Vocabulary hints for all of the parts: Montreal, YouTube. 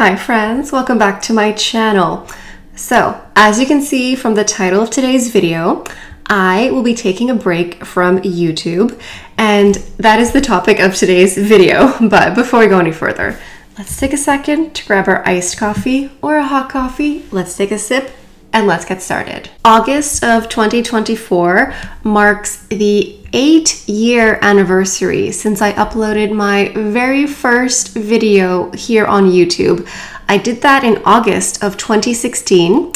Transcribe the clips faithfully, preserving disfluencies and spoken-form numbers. Hi friends, welcome back to my channel. So as you can see from the title of today's video, I will be taking a break from YouTube, and that is the topic of today's video. But before we go any further, let's take a second to grab our iced coffee or a hot coffee. Let's take a sip and let's get started. August of twenty twenty-four marks the eight year anniversary since I uploaded my very first video here on YouTube. I did that in August of twenty sixteen,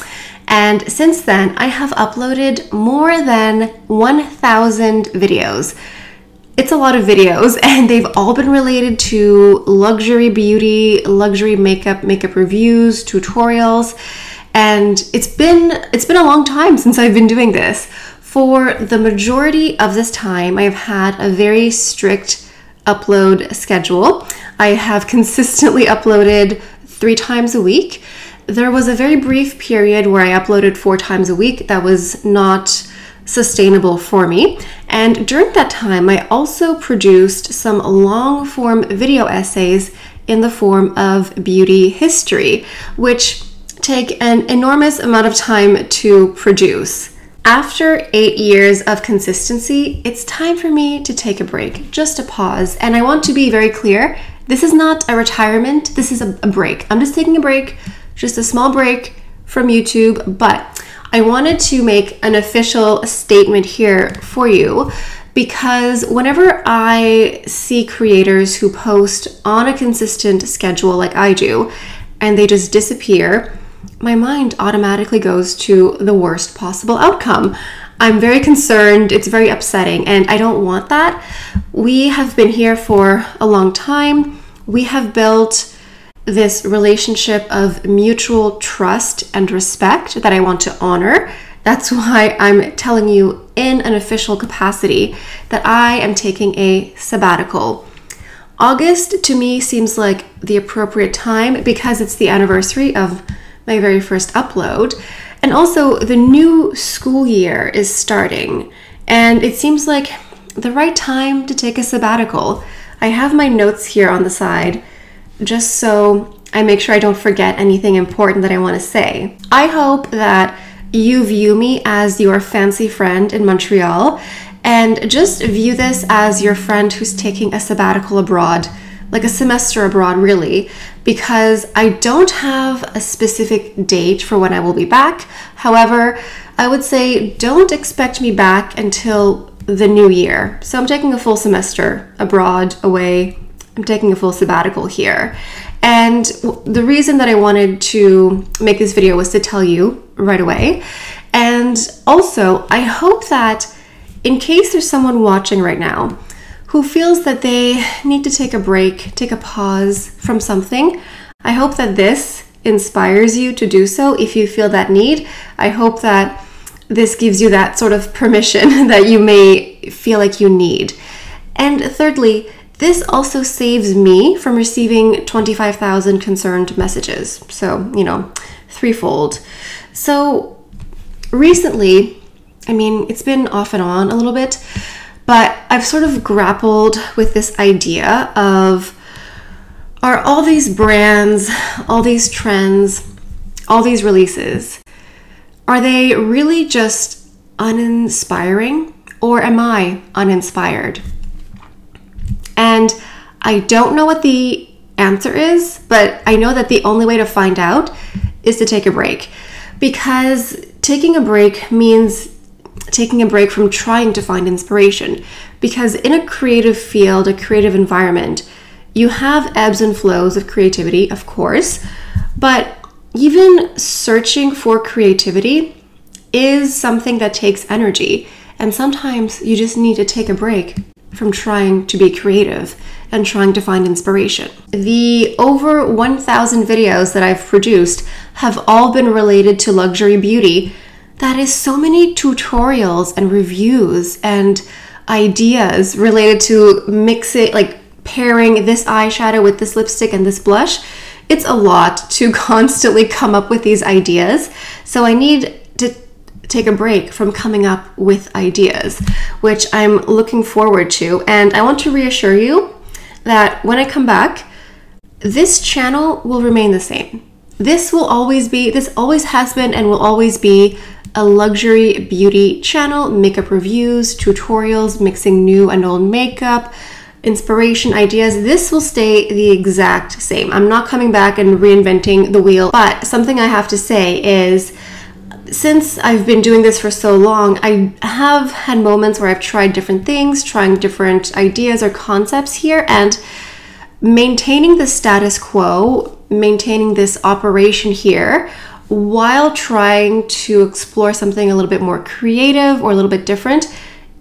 and since then I have uploaded more than one thousand videos. It's a lot of videos, and they've all been related to luxury beauty, luxury makeup, makeup reviews, tutorials, and it's been it's been a long time since I've been doing this. For the majority of this time, I have had a very strict upload schedule. I have consistently uploaded three times a week. There was a very brief period where I uploaded four times a week. That was not sustainable for me. And during that time, I also produced some long form video essays in the form of beauty history, which take an enormous amount of time to produce. After eight years of consistency, it's time for me to take a break, just a pause. And I want to be very clear, this is not a retirement, this is a break. I'm just taking a break, just a small break from YouTube, but I wanted to make an official statement here for you, because whenever I see creators who post on a consistent schedule like I do, and they just disappear, my mind automatically goes to the worst possible outcome. I'm very concerned, it's very upsetting, and I don't want that. We have been here for a long time. We have built this relationship of mutual trust and respect that I want to honor. That's why I'm telling you in an official capacity that I am taking a sabbatical. August to me seems like the appropriate time because it's the anniversary of my very first upload, and also the new school year is starting, and it seems like the right time to take a sabbatical. I have my notes here on the side just so I make sure I don't forget anything important that I want to say. I hope that you view me as your fancy friend in Montreal, and just view this as your friend who's taking a sabbatical abroad, like a semester abroad really, because I don't have a specific date for when I will be back. However, I would say don't expect me back until the new year. So I'm taking a full semester abroad, away. I'm taking a full sabbatical here. And the reason that I wanted to make this video was to tell you right away. And also, I hope that in case there's someone watching right now who feels that they need to take a break, take a pause from something, I hope that this inspires you to do so if you feel that need. I hope that this gives you that sort of permission that you may feel like you need. And thirdly, this also saves me from receiving twenty-five thousand concerned messages. So, you know, threefold. So recently, I mean, it's been off and on a little bit, but I've sort of grappled with this idea of, are all these brands, all these trends, all these releases, are they really just uninspiring, or am I uninspired? And I don't know what the answer is, but I know that the only way to find out is to take a break, because taking a break means taking a break from trying to find inspiration, because in a creative field, a creative environment, you have ebbs and flows of creativity, of course, but even searching for creativity is something that takes energy, and sometimes you just need to take a break from trying to be creative and trying to find inspiration. The over one thousand videos that I've produced have all been related to luxury beauty. That is so many tutorials and reviews and ideas related to mixing, like pairing this eyeshadow with this lipstick and this blush. It's a lot to constantly come up with these ideas. So I need to take a break from coming up with ideas, which I'm looking forward to. And I want to reassure you that when I come back, this channel will remain the same. This will always be, this always has been and will always be a luxury beauty channel, makeup reviews, tutorials, mixing new and old makeup, inspiration, ideas. This will stay the exact same. I'm not coming back and reinventing the wheel, but something I have to say is, since I've been doing this for so long, I have had moments where I've tried different things, trying different ideas or concepts here, and maintaining the status quo, maintaining this operation here, while trying to explore something a little bit more creative or a little bit different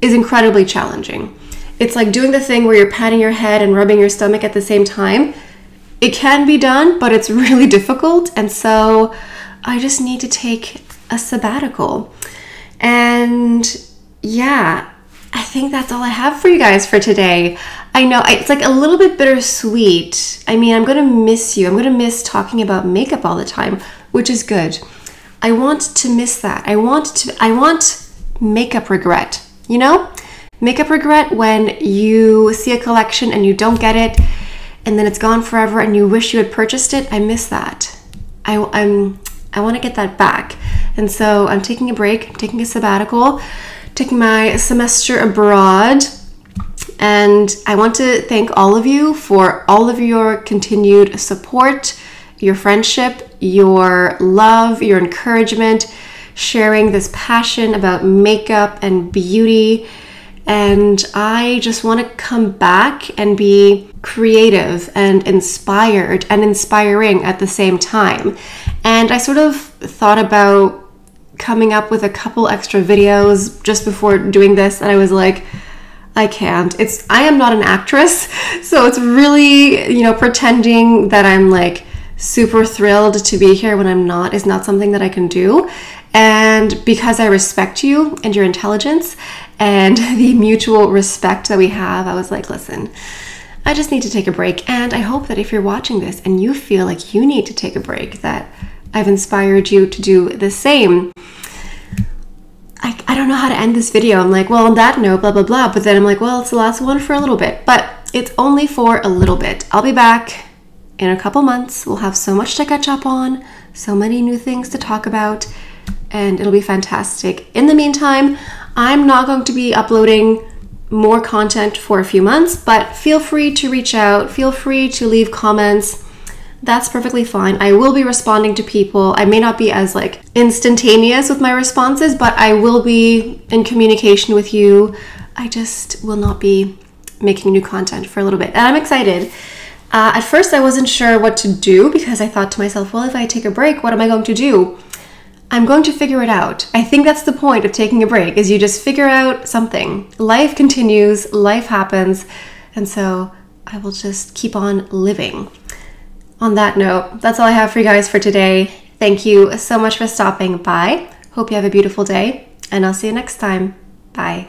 is incredibly challenging. It's like doing the thing where you're patting your head and rubbing your stomach at the same time. It can be done, but it's really difficult. And so I just need to take a sabbatical. And yeah, I think that's all I have for you guys for today. I know it's like a little bit bittersweet. I mean, I'm gonna miss you. I'm gonna miss talking about makeup all the time, which is good. I want to miss that. I want to, I want makeup regret, you know? Makeup regret when you see a collection and you don't get it and then it's gone forever and you wish you had purchased it. I miss that. I, I'm, I wanna get that back. And so I'm taking a break, I'm taking a sabbatical, taking my semester abroad. And I want to thank all of you for all of your continued support, your friendship, your love, your encouragement, sharing this passion about makeup and beauty. And I just want to come back and be creative and inspired and inspiring at the same time. And I sort of thought about coming up with a couple extra videos just before doing this, and I was like, I can't. It's I am not an actress, so it's really, you know, pretending that I'm like super thrilled to be here when I'm not is not something that I can do. And because I respect you and your intelligence and the mutual respect that we have, I was like, listen, I just need to take a break. And I hope that if you're watching this and you feel like you need to take a break, that I've inspired you to do the same. I, I don't know how to end this video. I'm like, well, on that note, blah, blah, blah. But then I'm like, well, it's the last one for a little bit. But it's only for a little bit. I'll be back in a couple months. We'll have so much to catch up on, so many new things to talk about, and it'll be fantastic. In the meantime, I'm not going to be uploading more content for a few months, but feel free to reach out. Feel free to leave comments. That's perfectly fine. I will be responding to people. I may not be as like instantaneous with my responses, but I will be in communication with you. I just will not be making new content for a little bit. And I'm excited. Uh, at first, I wasn't sure what to do because I thought to myself, well, if I take a break, what am I going to do? I'm going to figure it out. I think that's the point of taking a break, is you just figure out something. Life continues, life happens. And so I will just keep on living. On that note, that's all I have for you guys for today. Thank you so much for stopping by. Hope you have a beautiful day, and I'll see you next time. Bye.